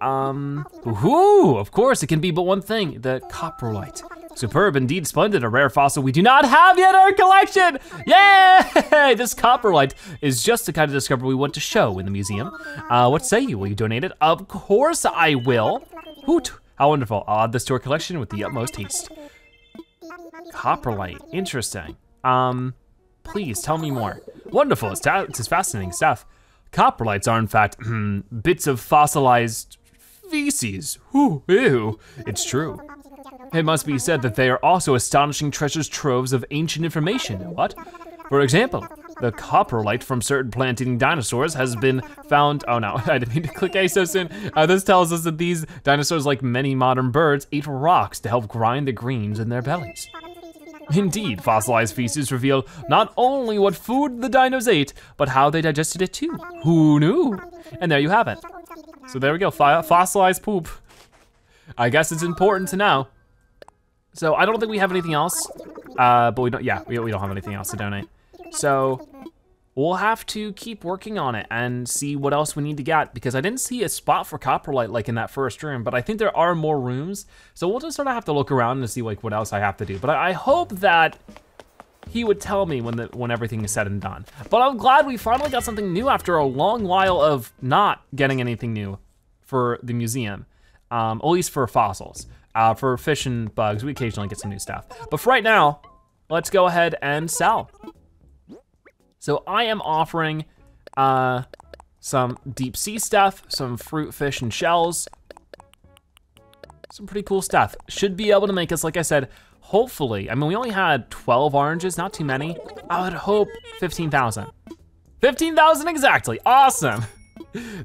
Woohoo, of course, it can be but one thing, the coprolite. Superb, indeed splendid, a rare fossil we do not have yet in our collection. Yay, this coprolite is just the kind of discovery we want to show in the museum. What say you, will you donate it? Of course I will. Hoot, how wonderful. I'll add this to our collection with the utmost haste. Coprolite, interesting. Please tell me more. Wonderful, it's fascinating stuff. Coprolites are in fact bits of fossilized feces. Ooh, ew, it's true. It must be said that they are also astonishing treasures troves of ancient information. What? For example, the coprolite from certain plant-eating dinosaurs has been found, oh no, I didn't mean to click A so soon. This tells us that these dinosaurs, like many modern birds, ate rocks to help grind the greens in their bellies. Indeed, fossilized feces reveal not only what food the dinos ate, but how they digested it too. Who knew? And there you have it. So there we go, fossilized poop. I guess it's important to know. So I don't think we have anything else, but we don't, yeah, we don't have anything else to donate. So we'll have to keep working on it and see what else we need to get, because I didn't see a spot for coprolite like in that first room, but I think there are more rooms. So we'll just sort of have to look around and see like what else I have to do. But I hope that he would tell me when everything is said and done. But I'm glad we finally got something new after a long while of not getting anything new for the museum, at least for fossils. For fish and bugs, we occasionally get some new stuff. But for right now, let's go ahead and sell. So I am offering some deep sea stuff, some fruit, fish, and shells. Some pretty cool stuff. Should be able to make us, like I said, hopefully, I mean, we only had 12 oranges, not too many. I would hope 15,000. 15,000 exactly, awesome.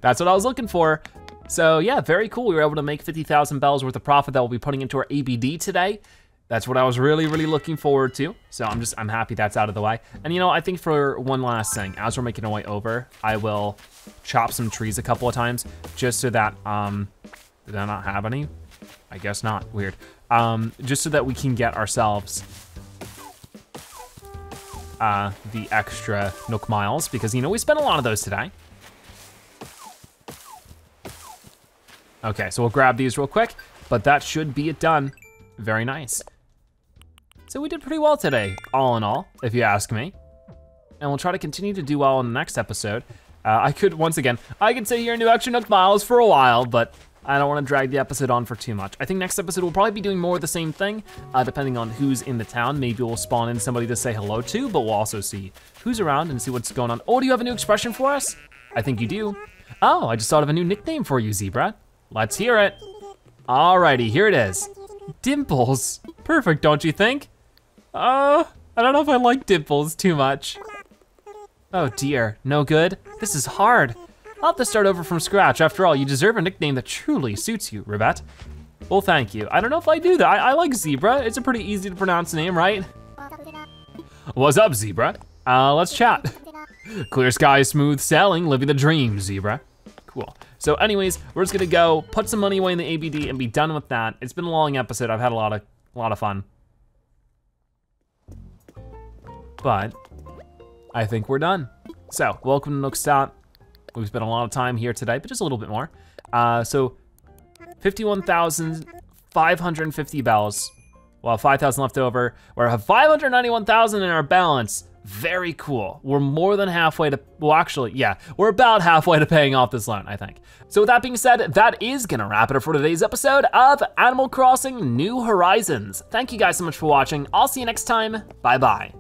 That's what I was looking for. So yeah, very cool. We were able to make 50,000 bells worth of profit that we'll be putting into our ABD today. That's what I was really, really looking forward to. So I'm happy that's out of the way. And you know, I think for one last thing, as we're making our way over, I will chop some trees a couple of times just so that, did I not have any? I guess not, weird. Just so that we can get ourselves the extra Nook miles, because you know, we spent a lot of those today. Okay, so we'll grab these real quick, but that should be it done. Very nice. So we did pretty well today, all in all, if you ask me. And we'll try to continue to do well in the next episode. I could sit here and do extra Nook miles for a while, but I don't wanna drag the episode on for too much. I think next episode we'll probably be doing more of the same thing, depending on who's in the town. Maybe we'll spawn in somebody to say hello to, but we'll also see who's around and see what's going on. Oh, do you have a new expression for us? I think you do. Oh, I just thought of a new nickname for you, Zebra. Let's hear it. Alrighty, here it is. Dimples. Perfect, don't you think? I don't know if I like dimples too much. Oh dear, no good. This is hard. I'll have to start over from scratch. After all, you deserve a nickname that truly suits you, Ribette. Well, thank you. I don't know if I do that. I like Zebra. It's a pretty easy to pronounce name, right? What's up, Zebra? Let's chat. Clear sky, smooth sailing, living the dream, Zebra. Cool. So anyways, we're just gonna go put some money away in the ABD and be done with that. It's been a long episode. I've had a lot of fun. But I think we're done. So welcome to Nookstop. We've spent a lot of time here today, but just a little bit more. So 51,550 bells. Well, 5,000 left over. We have 591,000 in our balance. Very cool. We're more than halfway to, well actually, yeah, we're about halfway to paying off this loan, I think. So with that being said, that is gonna wrap it up for today's episode of Animal Crossing New Horizons. Thank you guys so much for watching. I'll see you next time. Bye-bye.